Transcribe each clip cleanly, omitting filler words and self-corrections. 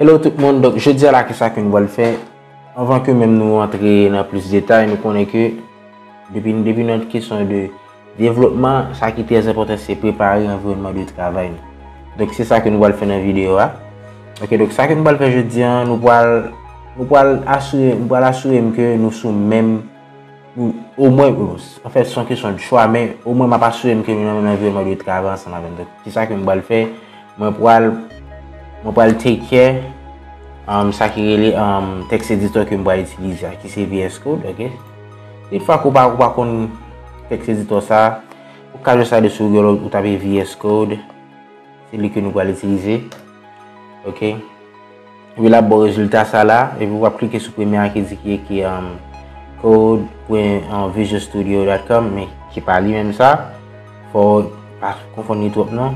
Hello tout le monde, donc je dis à la question que nous allons faire avant que même nous entrions dans plus de détails. Nous connaissons que depuis notre question de développement, ça qui est très important, c'est préparer l'environnement de travail. Donc c'est ça que nous allons faire dans la vidéo. Ok, donc ça que nous allons faire jeudi, nous allons assurer que nous sommes même au moins en fait sans question de choix, mais au moins m'a assurer que nous avons un environnement de travail ensemble. Donc c'est ça que nous allons faire. Je vais take care ça qui est le text editor que je vais utiliser qui c'est VS Code. Ok, une fois qu'on va connaître text editor ça, au cas de ça de sur Google vous tapez VS Code, c'est lui que nous allons utiliser. Ok, vous avez le résultat ça là et vous allez cliquer sur le premier qui est code.visualstudio.com, mais qui parle même ça faut pas confondre trop non.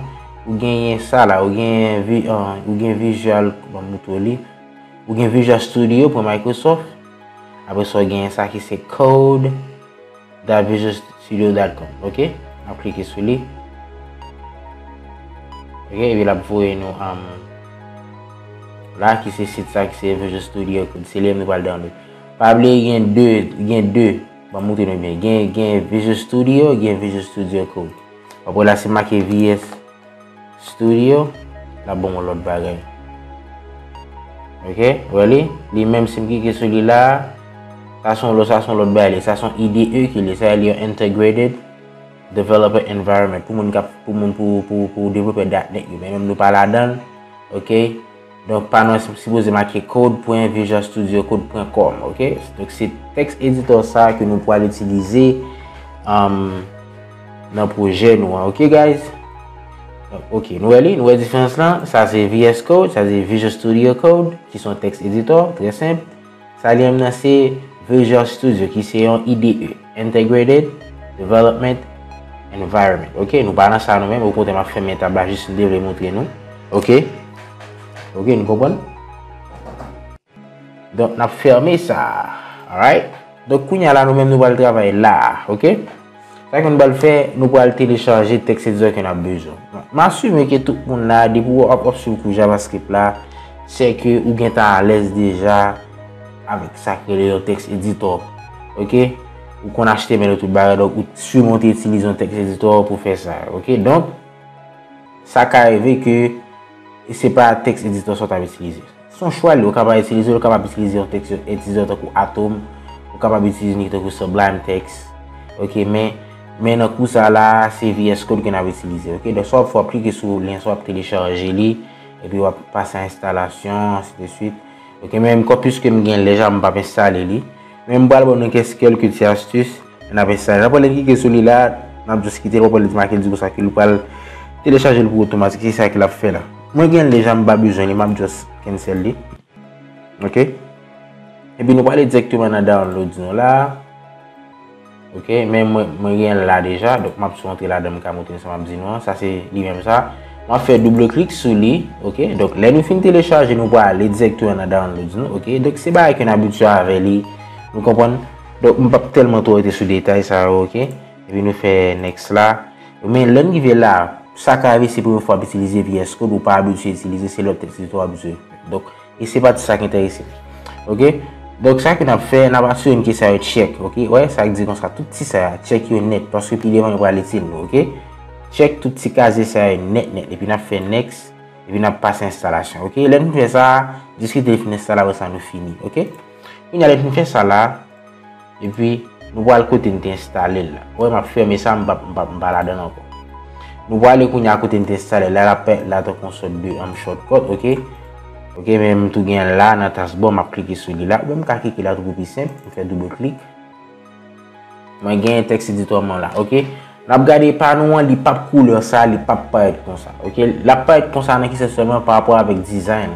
Ou gagne ça là, ou gagne Visual, ou gagne Visual Studio pour Microsoft. Après ça, vous gagne ça qui c'est code.visualstudio.com. Ok, on clique sur lui. Ok, et là vous voyez nous là qui c'est site ça qui c'est Visual Studio Code, c'est lui nous va le download. Pas oublier gagne deux, bon montrer nous bien. Gagne Visual Studio, gagne Visual Studio Code. Après là c'est marqué VS Studio, la bonne l'autre bagaille. Ok, voilà, les mêmes simples que celui-là, ça sont l'autre bagaille, ça sont IDE qui les ça Integrated Development Environment pour développer .NET, même nous pas là-dedans. Ok, donc pas non, si vous marquez code.visualstudiocode.com. Ok, donc c'est text editor ça que nous pouvons utiliser dans le projet nous. Ok guys. Ok, nouvelle différence là, ça c'est VS Code, ça c'est Visual Studio Code, qui sont text editor, très simple. Ça là c'est Visual Studio, qui c'est un IDE, Integrated Development Environment. Ok, nous parlons ça nous-mêmes, au côté de ma ferme table, juste de vous montrer nous. Ok, nous comprenons. Donc, on a fermé ça, alright. Donc, quand là nous-mêmes, nous allons travailler là, ok. Ça qu'on va le faire, nous allons télécharger le texte editor qu'on a besoin. M'assumer que tout le monde a des pouvoirs sur le JavaScript là, c'est que vous êtes à l'aise déjà avec ça que le texte editor. Ok? Ou qu'on achète mais le tout barre, donc vous surmontez utiliser un texte editor pour faire ça. Ok? Donc, ça qui arrive que ce n'est pas un texte editor qu'on va utiliser. Son choix, vous pouvez utiliser un texte editor comme Atom, vous pouvez utiliser un Sublime Text. Ok? Mais dans le coup, ça là, c'est VS Code qu'on a utilisé. Ok, donc soit vous cliquer sur le lien, soit télécharger et puis vous passer à l'installation, ainsi de suite. Ok, même quand puisque je gagne déjà, je ne vais pas installer. Même si vous avez quelques petites astuces, on a installé. Après, vous cliquez sur là, on a juste quitté pour le marquer du coup, ça que vous pouvez télécharger pour automatique. C'est ça qu'il a fait là. Moi, je gagne déjà, je n'ai pas besoin, je vais juste cancel. Ok, et puis nous allons directement dans download là. Ok, même moi j'ai là déjà, donc je suis rentré là dans mon ça c'est lui-même ça. Je fais double clic sur lui, ok. Donc là nous finissons télécharger, nous allons aller directement dans download, ok. Donc c'est pas qu'on habitué avec lui, vous comprenez. Donc je ne vais pas tellement trop être sur les détails ça, ok. Et puis nous faisons next là. Mais l'un qui vient là, ça qui c'est pour fois utiliser VS Code ou pas habitué utiliser, c'est l'autre texte habitué. Donc et c'est pas tout ça qui intéresse, ok. Donc ça qu'on a fait, on a assuré que ça va check, ok. Ouais, ça dit qu'on sera tout petit ça check your net parce que puis devant on va aller tirer, ok. Check tout petit casé ça net et puis on a fait next et puis on a passé installation, ok. Là nous fait ça, jusqu'à définir ça là ça nous fini, ok. On a fait ça là et puis nous voir le côté d'installer là. Ouais, m'a fermé ça, m'ba là dedans encore. Nous voir le qu'on a côté d'installer là la console de shortcut, ok. Ok, même tout gain là, dans tasse bon, m'a cliquer sur là, même quand cliquer là tout plus simple, on fait double clic. Moi gain texte editor là, OK. N'a regarder pas nous, li pas couleur ça, li pas paraître comme ça. OK, la paraître comme ça, c'est seulement par rapport avec design.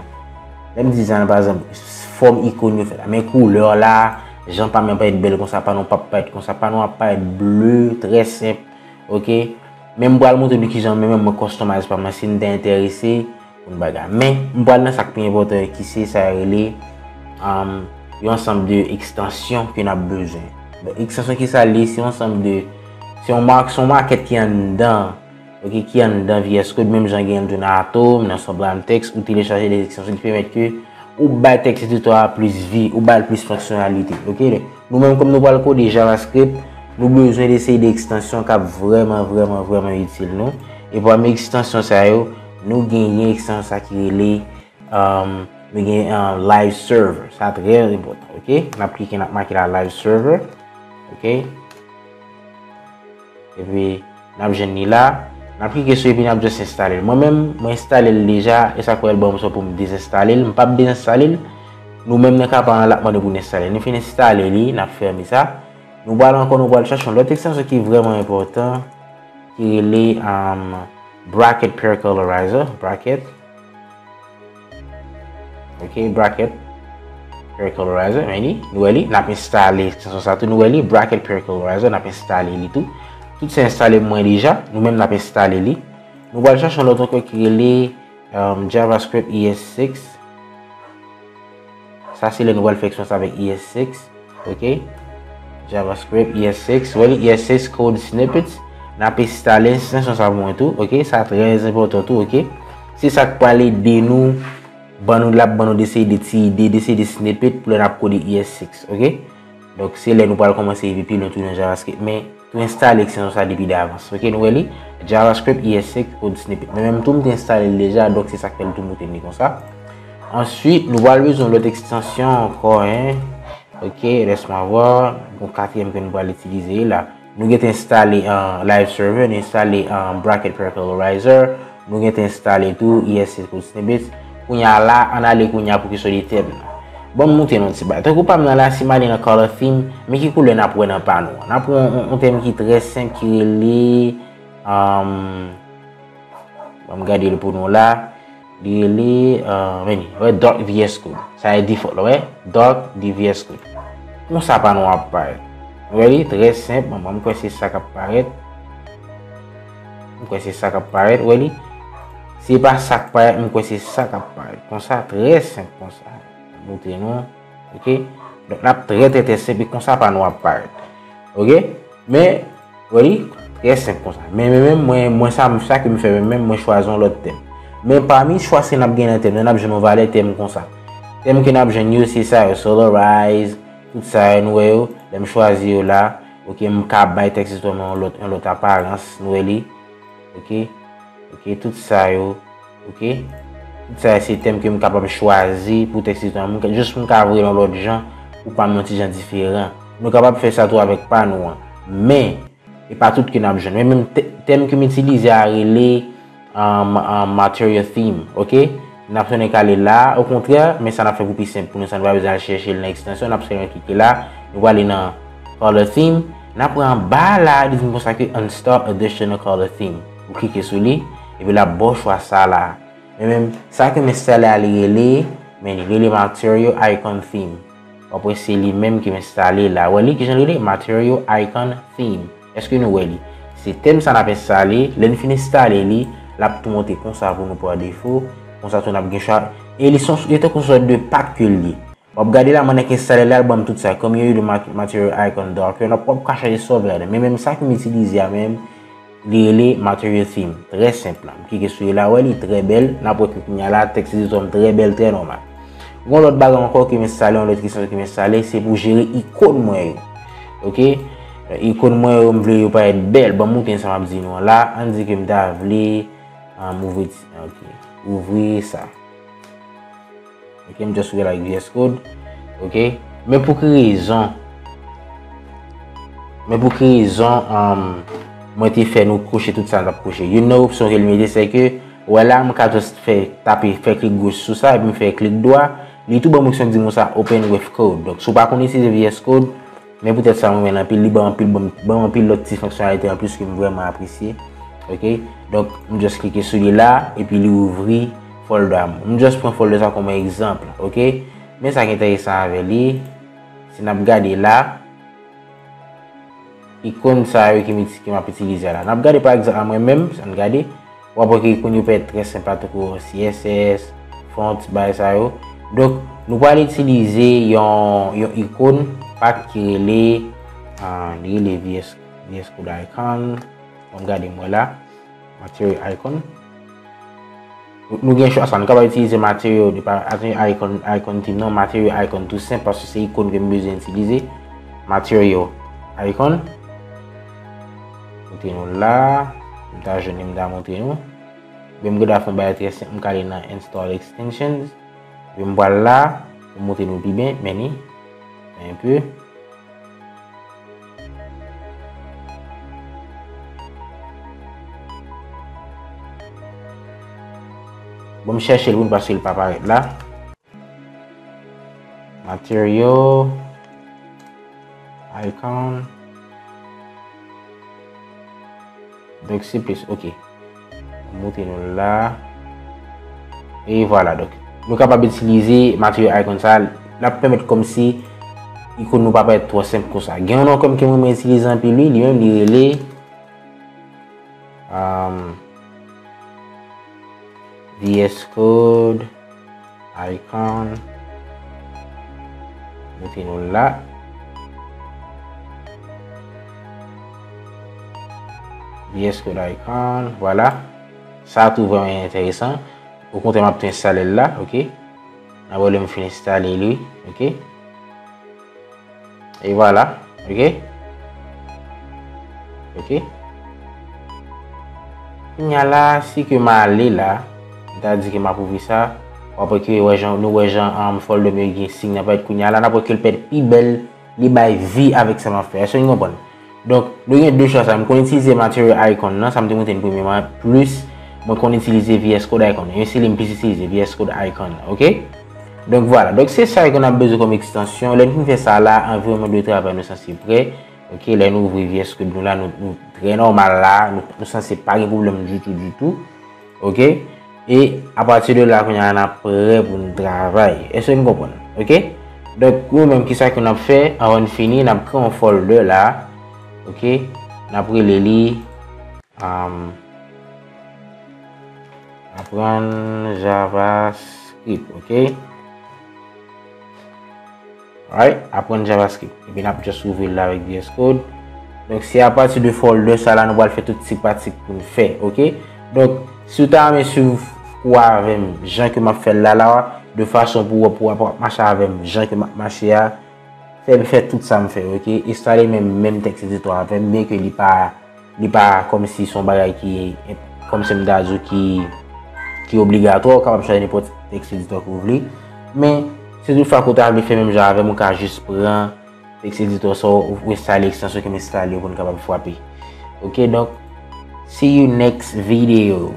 Même design par exemple, forme icône fait là, mais couleur là, j'en pas même pas être belle comme ça, pas non pas paraître comme ça, pas non pas être bleu, très simple. OK. Même pour le montrer qui j'en même customiser pas moi si vous êtes intéressé. Mais on va dans ça qui est important qui c'est ça relé ensemble de extensions qu'on a besoin. Donc extension qui ça c'est ensemble de si on marque son market qui est en dedans ok, qui en dans VS Code, même j'en gagne un atome dans Sublime Text, ou télécharger des extensions qui permettent que ou bas texte editor plus vie ou bas plus fonctionnalité. Ok, nous même comme nous parlons le code JavaScript, nous avons besoin d'essayer des extensions qui sont vraiment utiles nous. Et pour mes extensions ça yo, nous gagnons une extension qui est live server, ça très important. Ok, on applique on marque la live server. Ok, et puis on a gagné là. L'application est bien juste installée. Moi-même, je installe déjà et ça pourrait être bon pour me désinstaller. Je ne peux pas désinstaller. Nous-mêmes, nous sommes capables de l'installer. Nous finissons d'installer, nous fermons ça. Nous allons encore chercher l'autre extension qui est vraiment important, qui est le Bracket Pair Colorizer. Bracket. Ok, Bracket Pair Colorizer. Nous allons installer l'extension. Nous allons Bracket Pair Colorizer. Nous allons installer tout. Tout s'est installé moins déjà, nous-mêmes l'avons installé. Nous allons chercher l'autre code qui est le JavaScript ES6. Ça, c'est la nouvelle fonction avec ES6. Ok? JavaScript ES6. Voilà, ES6 Code Snippets. Nous avons installé l'instance à moins tout. Ok? Ça, c'est très important tout. Ok? C'est ça qui parle de nous. Nous avons essayé de tirer des snippets pour le code ES6. Ok? Donc, c'est là nous allons commencer à vivre dans JavaScript. Mais tu installes l'extension depuis d'avance. Ok, nous allons JavaScript ES6 Code Snippet. Mais même tout installe déjà, donc c'est ça que tout le monde est comme ça. Ensuite, nous allons utiliser l'autre extension encore. Hein? Ok, laisse-moi voir. Mon quatrième que nous allons utiliser là. Nous allons installer un live server, nous installer un bracket pair colorizer, nous allons installer tout ES6 Code Snippet. Pour y aller là, on allait pour que ce soit des thèmes. Bon, montez notre petit bateau. Vous pouvez la simale dans color theme, mais qui coule n'a pas un panneau. On prend un thème qui est très simple qui est lié. On va regarder le panneau là. Il est lié. Doc VS Code. Ça est default. Ouais. Doc VS Code. Comment ça panneau apparaît? Oui, très simple. On va voir si ça apparaît. On va voir si ça apparaît. Oui. C'est pas ça qui apparaît. On va voir si ça apparaît. Comme ça, très simple comme ça. Ok, donc là très simple comme ça pas nous apparaître. Ok, mais oui très simple comme ça. Mais moi ça que me fait même moi choisir l'autre thème. Mais parmi choix c'est n'a gagné thème, n'a je me valer thème comme ça. Thème que n'a gagné c'est ça Solarize, tout ça nous l'aime choisir là. Ok, me capable texte justement l'autre apparence nous li. Ok, ok tout ça yo. Ok. Ça c'est thème que je suis capable de choisir pour texter juste pour couvrir dans l'autre gens ou pas mentir gens différents. Nous sommes capables de faire ça tout avec panneau mais et pas tout que nous avons besoin mais même thème que m'utilise à relé material theme. OK, n'a pas calé là au contraire mais ça n'a fait beaucoup simple pour nous ça ne va besoin chercher l'extension n'a besoin cliquer là nous aller dans color theme n'a prend bas là disons comme ça que install additional color theme vous cliquez sur lui et puis la bon choix ça là. Et même ça que m'installe à l'élé, mais le Material Icon Theme. Après, c'est lui-même qui m'installe là. Ou est-ce que j'ai le Material Icon Theme? Est-ce que nous voyons? C'est thème ça n'a pas installé. L'infini installé, là, pour monter comme ça, pour nous par défaut. Comme ça, on a bien chargé. Et ils sont de pack que lui. Regardez là, on a installé l'album tout ça. Comme il y a eu le Material Icon Docker, on a pas caché les sauvegardes. Mais même ça que m'utilise, même. Les Material Theme, très simple. Qui est sur là, ouais, très belle. N'importe qui a là, texte de somme très belle, très normal. Bon, l'autre bague encore qui m'installe, l'autre question qui m'installe, c'est pour gérer icône moi. Ok, icône moi, on veut pas être belle. Bon, mon ça m'a dit non là, on dit que m'davle, ouvrir ça. Ok, m'davle sur la VS Code. Ok, mais pour quelle raison? Moi t'ai fait nous coucher tout ça coucher. Une autre option que le métier c'est que voilà moi quand je fais taper faire clic gauche sur ça et puis faire clic droit, les tout bon option dit moi ça open with code. Donc si vous pas connaissez VS Code, mais peut-être ça moi en pile libre en pile l'autre petite fonctionnalité en plus que moi vraiment apprécié. OK? Donc on juste cliquer sur là et puis lui ouvrir folder. On juste prend folder ça comme exemple. OK? Mais ça qui est intéressant avec lui, c'est n'a regarder là icône ça qui m'a utilisé là. N'a regardé par exemple à moi-même, ça regarder. Ou après icône peut être très sympa pour CSS, font by ça. Donc nous allons utiliser une icône pas qui les VS Code icon. On regarde moi là. material icon. Nous gagnons choix, nous pouvons utiliser matériaux icon non matériaux icon tout simple parce que c'est icône que nous besoin utiliser matériaux icon. Nous là, je vais vous montrer nous. Je vais vous montrer nous. Install extensions. Je vais vous montrer là, vous montrer nous bien, mais un peu. Bon, je cherche le bon parce qu'il ne peut pas apparaître là. Material Icon. Donc c'est plus ok. Montez-nous là. Et voilà donc. Nous sommes capables d'utiliser Material Icon ça. La permettre comme si l'icône ne peut pas être trop simple comme ça. Gain non comme que moi j'utilise en plus lui-même il relais. VS Code Icon. Mettez-nous là. VS Code Icon. Voilà. Ça tout vraiment intéressant. Au contraire, m'a installer là, OK. On va le finir installer lui, OK. Et voilà, OK. OK. Il y a là si que m'aller là. C'est-à-dire que m'a prouvé ça après que nous gens en folle de mes signes n'a pas être là n'a pas qu'elle pète plus belle les bail vie avec ça m'a fait ça une bonne donc nous y a deux choses ça me qu'on utilise material icon non ça me démontre premièrement plus moi qu'on utilise VS Code icon et aussi l'implicisé VS Code icon OK donc voilà donc c'est ça qu'on a besoin comme extension là nous fait ça là environnement de travail nous censé prêt OK là nous ouvrir VS Code nous là nous très normal là nous censé pas de problème du tout OK. Et à partir de là, on a prêt pour le travail. Est-ce que vous comprenez? OK? Donc, nous-mêmes, qu'est-ce qu'on a fait? Avant de finir, on a pris un folder là. OK? On a pris les lits. On a pris JavaScript. OK? Alright? On a pris JavaScript. Et puis, on a juste ouvert là avec VS Code. Donc, c'est à partir du folder, ça là, nous allons faire toutes ces pratiques pour le faire. OK? Donc, si tu as sur quoi avec gens que m'a fait là de façon pour marcher avec gens que m'a marché à faire tout ça me fait OK installer même texte éditeur avec bien que il pas comme si son bagage qui comme c'est d'azo qui obligatoire capable choisir n'importe texte éditeur que vous voulez mais c'est une fois que tu as fait même genre avec mon cas juste prend texte éditeur ça ou installer l'extension que m'installer pour capable frapper OK donc see you next video.